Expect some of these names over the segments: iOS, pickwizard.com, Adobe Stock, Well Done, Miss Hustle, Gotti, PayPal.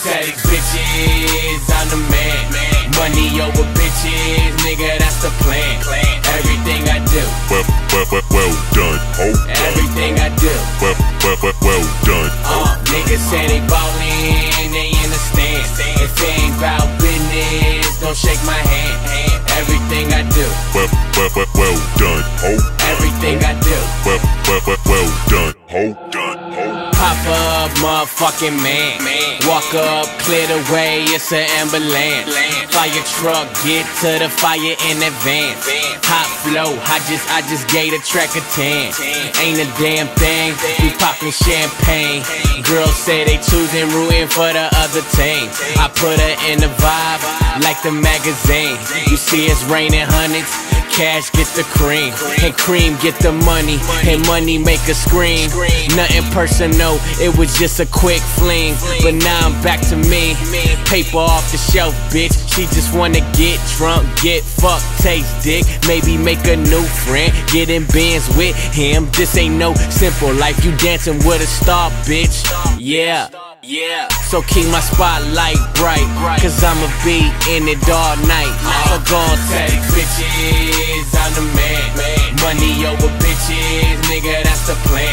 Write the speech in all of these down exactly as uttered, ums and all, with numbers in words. Static bitches, I'm the man. Money over bitches, nigga, that's the plan. Everything I do, well, well, well, well done. Oh, everything I do, well, well, well, well done. Uh, niggas say they ballin', they in the stands. If it ain't about business, don't shake my hand. Everything I do, well, well, well, well done. Oh, everything I do, well, well, well, well done. Oh, done. Pop up, motherfucking man. man. Walk up, clear the way, it's an ambulance. Land. Fire truck, get to the fire in advance. Van. Hot flow, I just, I just gave the track a ten. ten. Ain't a damn thing, we poppin' champagne. ten. Girls say they choosing, rooting for the other team. ten. I put her in the vibe, like the magazine. ten. You see it's raining hundreds. Cash get the cream, and cream get the money, and money make a scream. Nothing personal, it was just a quick fling. But now I'm back to me, paper off the shelf, bitch. She just wanna get drunk, get fucked, taste dick. Maybe make a new friend, get in bands with him. This ain't no simple life, you dancing with a star, bitch. Yeah. Yeah, so keep my spotlight bright, cause I'ma be in it all night. So go on, static bitches, I'm the man. Money over bitches, nigga, that's the plan.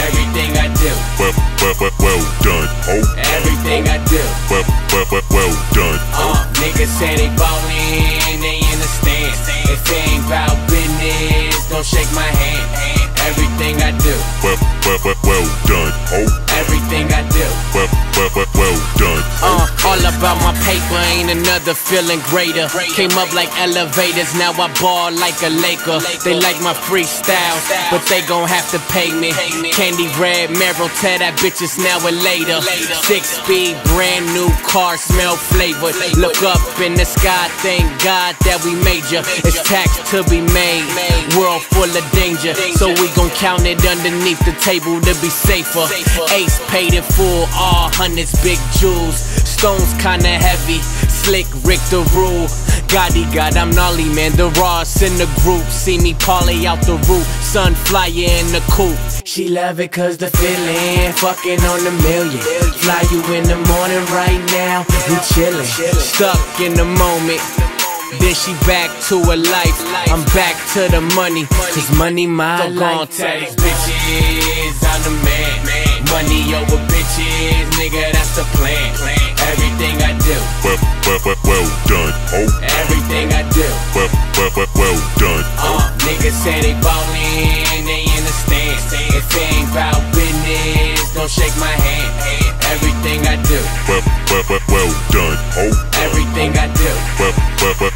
Everything I do, well, well, well, well done. Oh, everything I do, well, well, well, well done. Uh, niggas say they ballin', they in the stands. If it ain't about business, don't shake my hand. Everything I do, well, well, well, well done. Oh. Everything I do, well, well, well, well done. Uh, all about my paper, ain't another feeling greater. Came up like elevators, now I ball like a Laker. They like my freestyle, but they gon' have to pay me. Candy red Merrill, tell that bitches now or later. Six speed, brand new car, smell flavored. Look up in the sky, thank God that we major. It's tax to be made, world full of danger. So we gon' count it underneath the table to be safer. Ace paid in full, all hundreds, big jewels. Stones kinda heavy, slick Rick the rule. Gotti God, I'm gnarly, man, the Ross in the group. See me parlay out the roof, sun flyer in the coupe. She love it cause the feeling, fucking on a million. Fly you in the morning right now, we chillin'. Stuck in the moment, then she back to her life. I'm back to the money, cause money my life. Static bitches, I'm the man. Money over bitches, nigga, that's the plan. Everything I do, well, well, well, well done. Oh, everything I do, well, well, well, well done. Uh, niggas say they ballin', they in the stands. If it ain't about business, don't shake my hand. Everything I do, well, well, well, well done. Oh, everything I do, well, well, well,